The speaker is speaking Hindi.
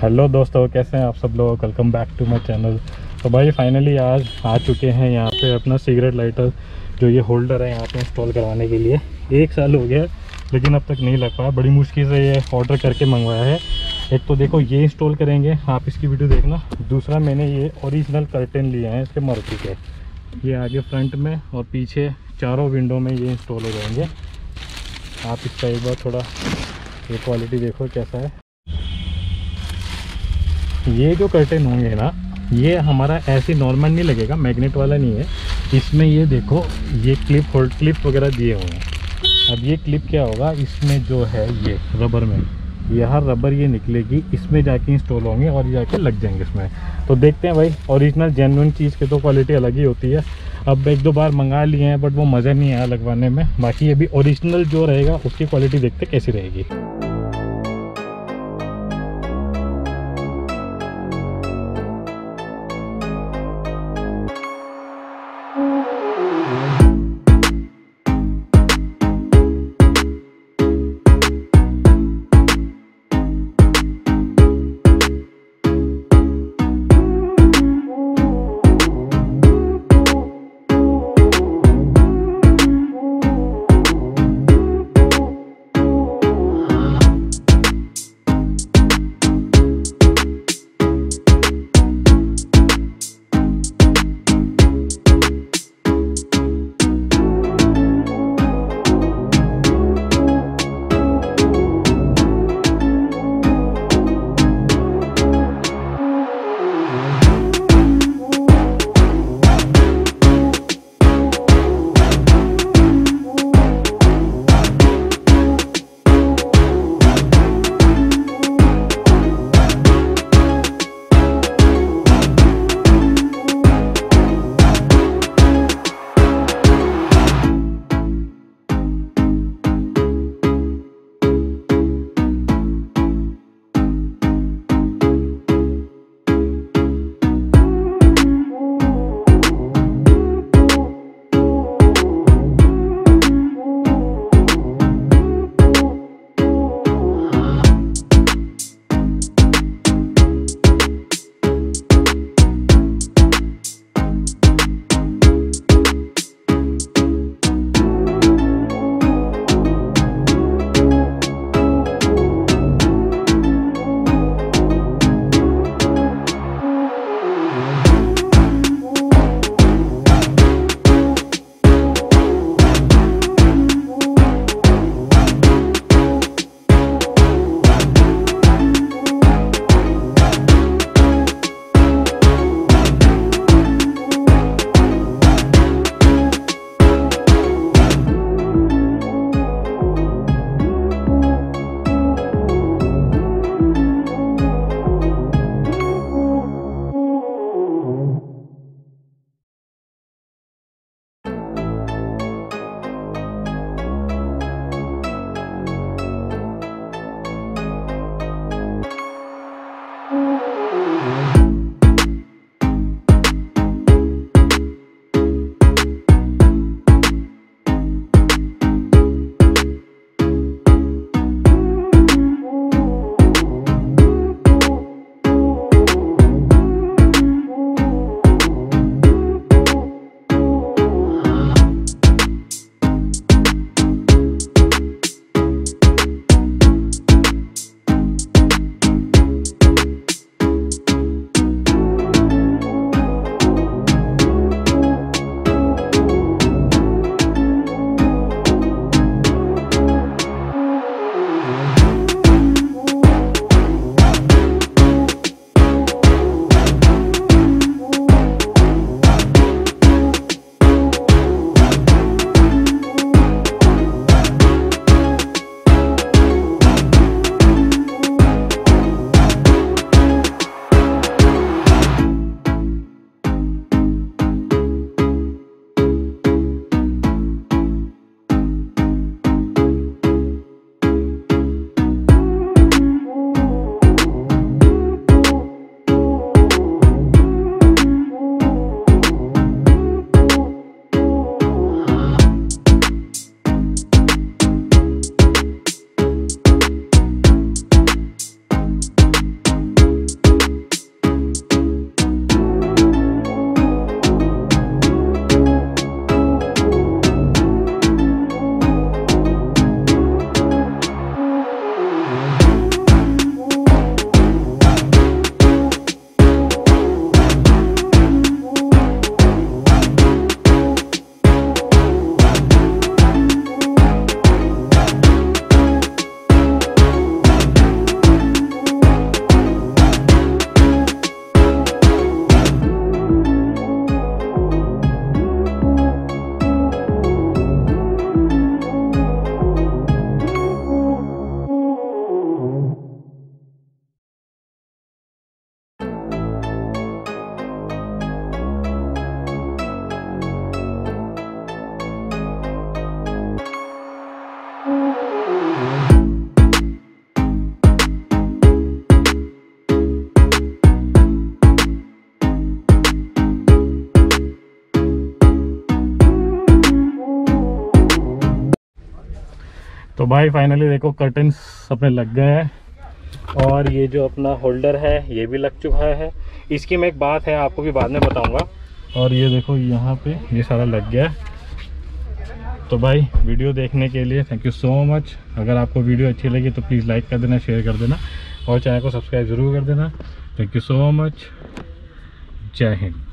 हेलो दोस्तों, कैसे हैं आप सब लोग। Welcome back to my channel. तो भाई फाइनली आज आ चुके हैं यहाँ पे अपना सिगरेट लाइटर जो ये होल्डर है यहाँ पे इंस्टॉल करवाने के लिए। एक साल हो गया लेकिन अब तक नहीं लग पाया, बड़ी मुश्किल से ये ऑर्डर करके मंगवाया है। एक तो देखो ये इंस्टॉल करेंगे, आप इसकी वीडियो देखना। दूसरा मैंने ये ओरिजिनल कर्टन लिए हैं इसके मारुति के, ये आगे फ्रंट में और पीछे चारों विंडो में ये इंस्टॉल हो जाएंगे। आप इसका एक बार थोड़ा ये क्वालिटी देखो कैसा है। ये जो कर्टन होंगे ना, ये हमारा ऐसे नॉर्मल नहीं लगेगा, मैग्नेट वाला नहीं है। इसमें ये देखो ये क्लिप होल्ड क्लिप वगैरह दिए हुए हैं। अब ये क्लिप क्या होगा, इसमें जो है ये रबर में यहाँ रबर ये निकलेगी, इसमें जाके इंस्टॉल होंगे और ये जाके लग जाएंगे इसमें। तो देखते हैं भाई, ओरिजिनल जेन्युइन चीज़ की तो क्वालिटी अलग ही होती है। अब एक दो बार मंगा लिए हैं बट वो मज़ा नहीं आया लगवाने में। बाकी अभी ओरिजिनल जो रहेगा उसकी क्वालिटी देखते कैसी रहेगी। तो भाई फाइनली देखो कर्टन्स अपने लग गए हैं और ये जो अपना होल्डर है ये भी लग चुका है। इसकी मैं एक बात है आपको भी बाद में बताऊंगा। और ये देखो यहाँ पे ये सारा लग गया है। तो भाई वीडियो देखने के लिए थैंक यू सो मच। अगर आपको वीडियो अच्छी लगी तो प्लीज़ लाइक कर देना, शेयर कर देना और चैनल को सब्सक्राइब ज़रूर कर देना। Thank you so much. जय हिंद।